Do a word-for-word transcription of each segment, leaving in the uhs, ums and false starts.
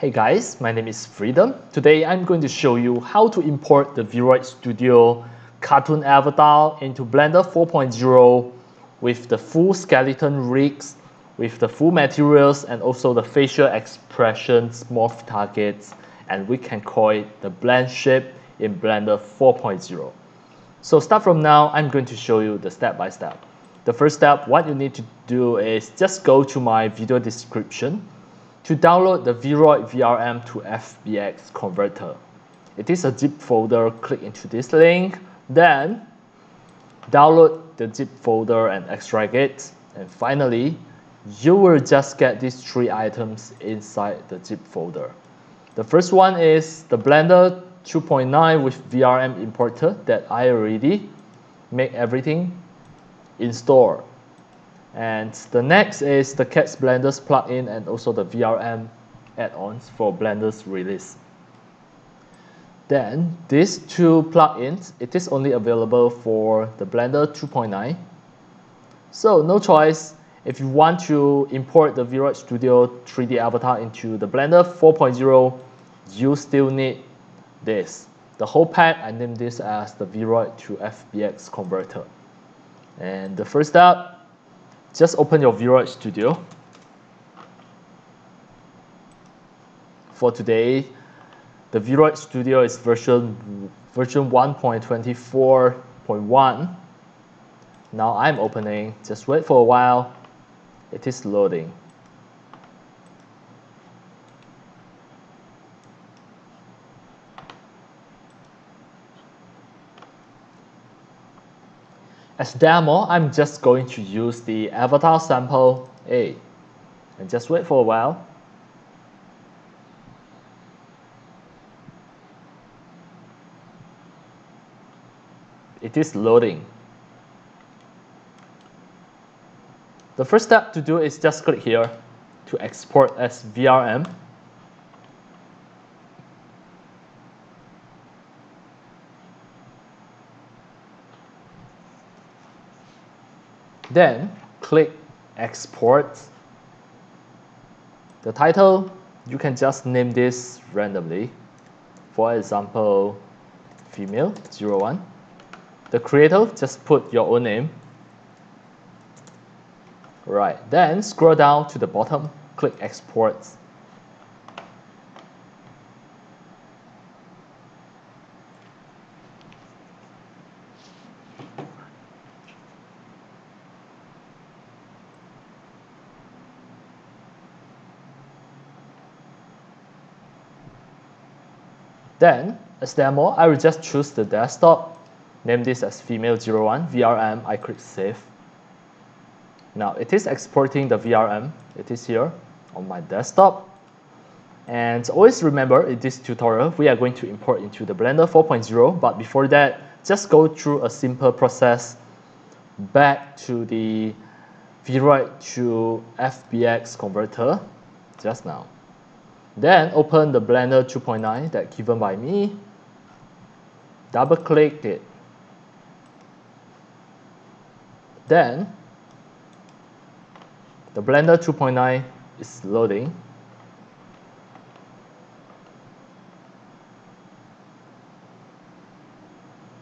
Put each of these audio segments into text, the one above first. Hey guys, my name is Freedom. Today I'm going to show you how to import the Vroid Studio cartoon avatar into Blender four point oh with the full skeleton rigs, with the full materials, and also the facial expressions, morph targets, and we can call it the blend shape in Blender four point oh. So start from now, I'm going to show you the step by step. The first step, what you need to do is just go to my video description to download the Vroid V R M to F B X converter. It is a zip folder. Click into this link, then download the zip folder and extract it. And finally, you will just get these three items inside the zip folder. The first one is the Blender two point nine with V R M importer that I already made everything install. And the next is the CATS Blender's plugin and also the V R M add-ons for Blender's release. Then these two plugins, it is only available for the Blender two point nine. So no choice. If you want to import the Vroid Studio three D avatar into the Blender four point oh, you still need this. The whole pack, I named this as the Vroid to F B X converter. And the first step, just open your Vroid Studio. For today, the Vroid Studio is version version one point twenty-four point one. Now I'm opening. Just wait for a while. It is loading. As demo, I'm just going to use the avatar sample A and just wait for a while. It is loading. The first step to do is just click here to export as V R M. Then click export. The title, you can just name this randomly. For example, female zero one. The creator, just put your own name. Right, then scroll down to the bottom, click export. Then, as demo, I will just choose the desktop, name this as female zero one, V R M, I click save. Now, it is exporting the V R M, it is here on my desktop. And always remember, in this tutorial, we are going to import into the Blender four point oh, but before that, just go through a simple process back to the Vroid to F B X converter just now. Then open the Blender two point nine that given by me, double click it. Then the Blender two point nine is loading.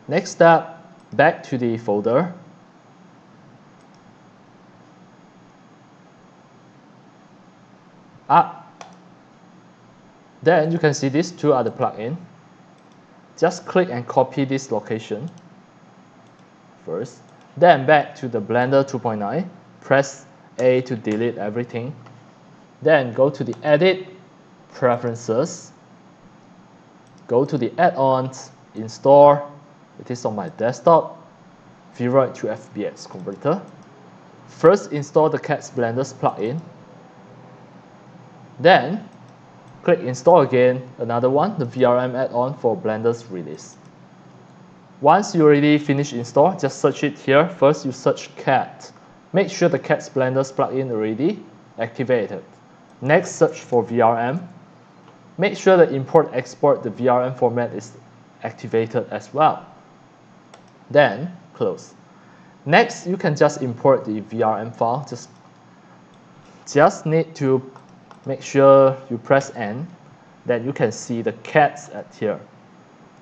Next step, back to the folder. Up. Then you can see these two are the plugin. Just click and copy this location first. Then back to the Blender two point nine. Press A to delete everything. Then go to the Edit, Preferences. Go to the Add-ons, Install. It is on my desktop. Vroid to F B X converter. First install the CATS Blender's plugin. Then click install again, another one, the V R M add-on for Blender's release. Once you already finish install, just search it here. First you search CAT. Make sure the CATS Blender's plugin already activated. Next, search for V R M. Make sure the import export the V R M format is activated as well. Then close. Next, you can just import the V R M file. Just, just need to make sure you press N then you can see the C A T S at here.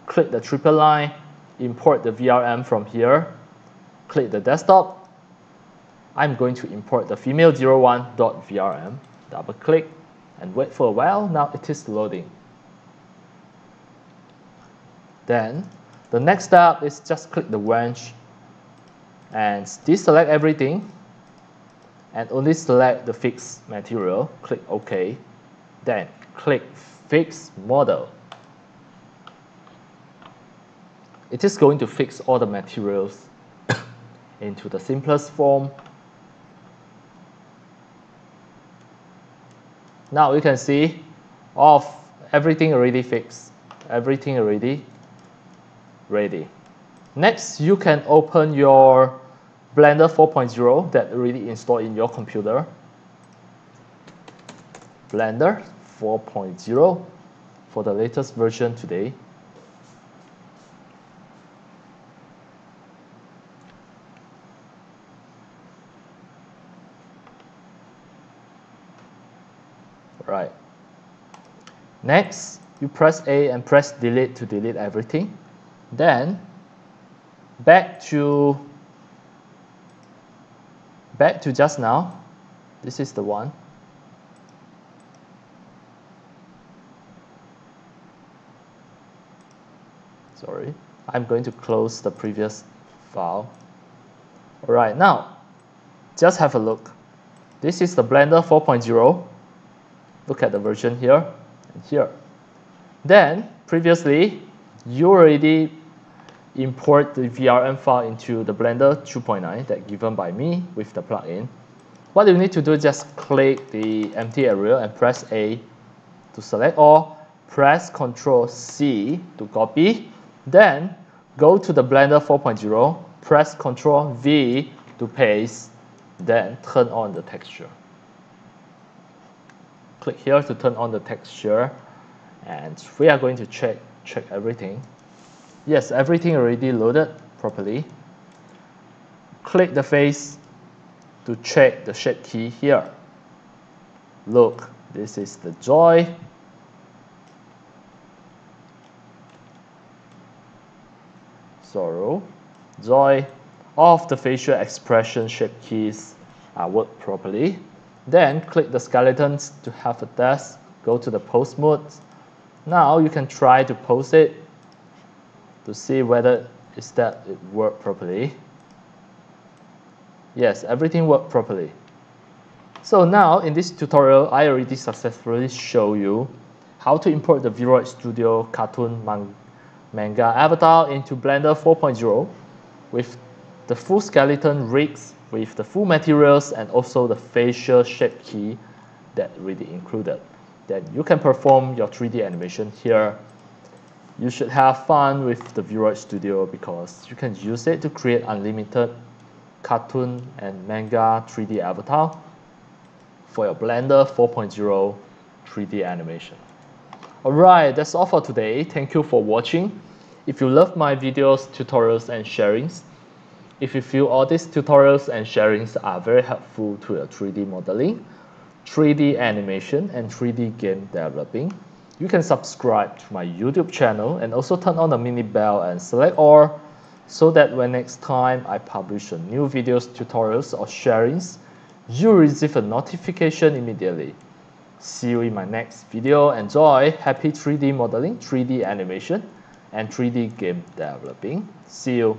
Click the triple line, import the V R M from here, click the desktop. I'm going to import the female zero one dot V R M, double click, and wait for a while. Now it is loading. Then the next step is just click the wrench and deselect everything and only select the fixed material. Click OK. Then click Fix Model. It is going to fix all the materials into the simplest form. Now you can see off everything already fixed, everything already ready. Next, you can open your Blender four point oh that already installed in your computer. Blender four point oh for the latest version today. Right. Next, you press A and press delete to delete everything. Then back to back to just now. This is the one. Sorry, I'm going to close the previous file. All right, now just have a look. This is the Blender four point oh. Look at the version here and here. Then previously you already import the V R M file into the Blender two point nine that given by me with the plugin. What you need to do is just click the empty area and press A to select all, press Ctrl C to copy, then go to the Blender four point oh, press Ctrl V to paste, then turn on the texture. Click here to turn on the texture, and we are going to check check everything. Yes, everything already loaded properly. Click the face to check the shape key here. Look, this is the joy. Sorrow, joy. All of the facial expression shape keys are worked properly. Then click the skeletons to have a test. Go to the pose mode. Now you can try to pose it to see whether is that it worked properly. Yes, everything worked properly. So now in this tutorial, I already successfully show you how to import the Vroid Studio cartoon man manga avatar into Blender four point oh with the full skeleton rigs, with the full materials and also the facial shape key that really included. Then you can perform your three D animation here. You should have fun with the Vroid Studio because you can use it to create unlimited cartoon and manga three D avatar for your Blender four point oh three D animation. Alright, that's all for today. Thank you for watching. If you love my videos, tutorials and sharings, if you feel all these tutorials and sharings are very helpful to your three D modeling, three D animation, and three D game developing, you can subscribe to my YouTube channel and also turn on the mini bell and select all so that when next time I publish a new videos, tutorials, or sharings, you receive a notification immediately. See you in my next video. Enjoy! Happy three D modeling, three D animation, and three D game developing. See you!